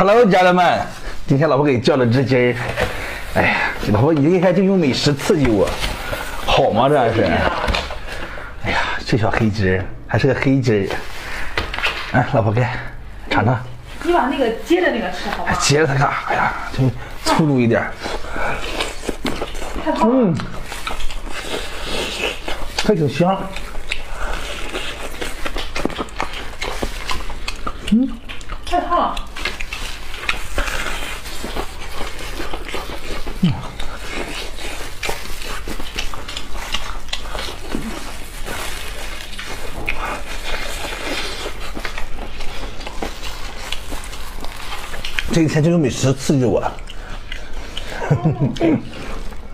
Hello， 家人们，今天老婆给叫了只鸡儿。哎呀，老婆一开就用美食刺激我，好吗？这是。哎呀，这小黑鸡儿还是个黑鸡儿。哎，老婆给尝尝。你把那个接着那个吃好吗？接着它干啥呀？就粗鲁一点。太棒了。嗯，还挺香。嗯，太烫了。嗯，这一天就用美食刺激我。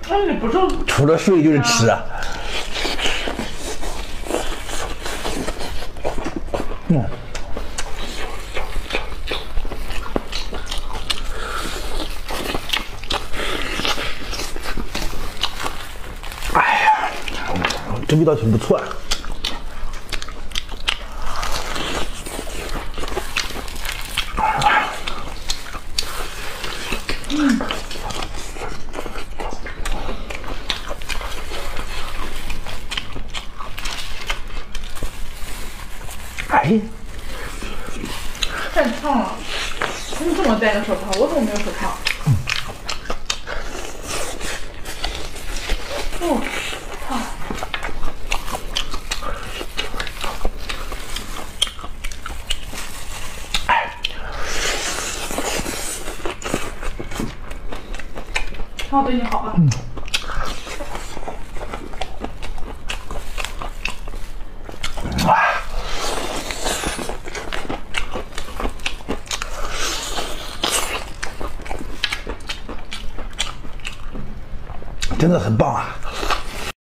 那你不是除了睡就是吃啊？嗯。这味道挺不错啊。嗯，哎，太烫了！你怎么戴个手套？我怎么没有手套？哦，烫。哦，对你好吧。嗯。哇！真的很棒啊！